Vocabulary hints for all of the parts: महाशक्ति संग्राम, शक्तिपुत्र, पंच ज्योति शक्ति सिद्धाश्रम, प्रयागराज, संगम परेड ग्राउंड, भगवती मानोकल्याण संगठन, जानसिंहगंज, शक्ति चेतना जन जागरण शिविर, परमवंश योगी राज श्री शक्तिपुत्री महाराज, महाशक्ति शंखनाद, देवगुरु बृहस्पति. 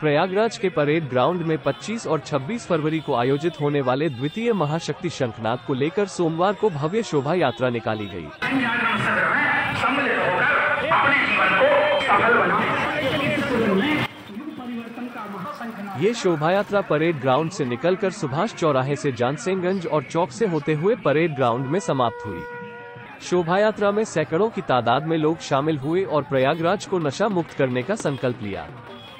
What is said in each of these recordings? प्रयागराज के parade ground में 25 और 26 फरवरी को आयोजित होने वाले द्वितीय महाशक्ति शंखनाद को लेकर सोमवार को भव्य शोभा यात्रा निकाली गई। ये शोभा यात्रा परेड ग्राउंड से निकलकर सुभाष चौराहे से जानसिंहगंज और चौक से होते हुए परेड ग्राउंड में समाप्त हुई। शोभा यात्रा में सैकड़ों की तादाद में लोग शामिल हुए और प्रयागराज को नशा मुक्त करने का संकल्प लिया।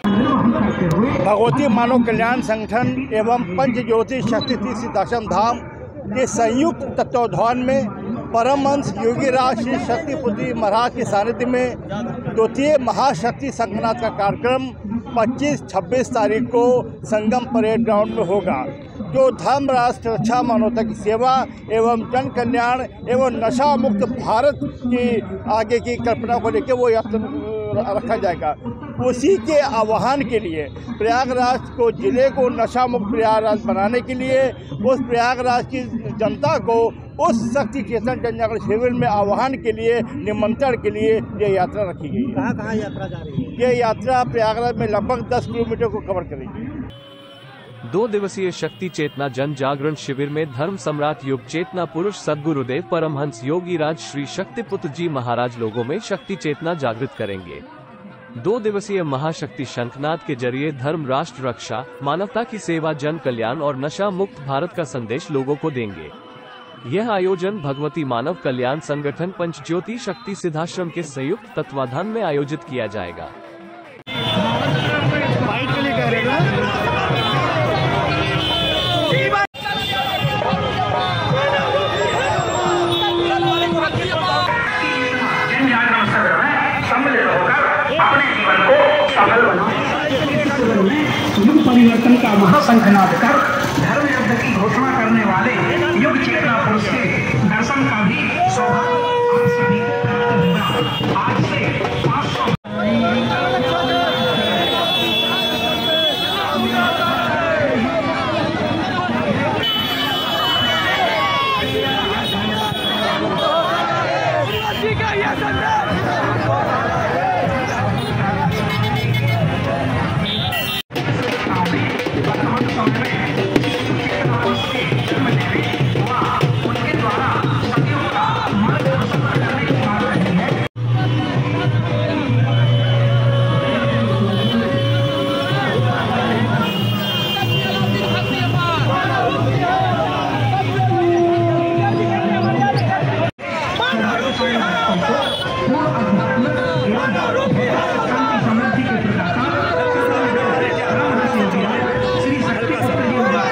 भगवती मानोकल्याण संगठन एवं पंच ज्योति शक्ति दशम धाम के संयुक्त तत्वाधान में परमवंश योगी राज श्री शक्तिपुत्री महाराज के सानिध्य में द्वितीय महाशक्ति संग्राम का कार्यक्रम 25-26 तारीख को संगम परेड ग्राउंड में होगा, जो धर्म, राष्ट्र रक्षा, मानवता की सेवा एवं जन कल्याण एवं नशा मुक्त भारत की आगे की कल्पना को लेकर वो यात्रा रखा जाएगा। उसी के आह्वान के लिए प्रयागराज को, जिले को नशा मुक्त प्रयागराज बनाने के लिए उस प्रयागराज की जनता को उस शक्ति चेतना जन जागरण शिविर में आह्वान के लिए, निमंत्रण के लिए ये यात्रा रखी गई। कहाँ यात्रा जा रही है? ये यात्रा प्रयागराज में लगभग 10 किलोमीटर को कवर करेगी। 2 दिवसीय शक्ति चेतना जन जागरण शिविर में धर्म सम्राट युग चेतना पुरुष सद्गुरुदेव परमहंस योगी राज श्री शक्तिपुत्र जी महाराज लोगों में शक्ति चेतना जागृत करेंगे। 2 दिवसीय महाशक्ति शंखनाद के जरिए धर्म, राष्ट्र रक्षा, मानवता की सेवा, जन कल्याण और नशा मुक्त भारत का संदेश लोगों को देंगे। यह आयोजन भगवती मानव कल्याण संगठन पंच ज्योति शक्ति सिद्धाश्रम के संयुक्त तत्वाधान में आयोजित किया जाएगा। युग परिवर्तन का महाशंखनाद कर धर्म युद्ध की घोषणा करने वाले युग चेतना पुरुष के दर्शन का भी सौभाग्य आज से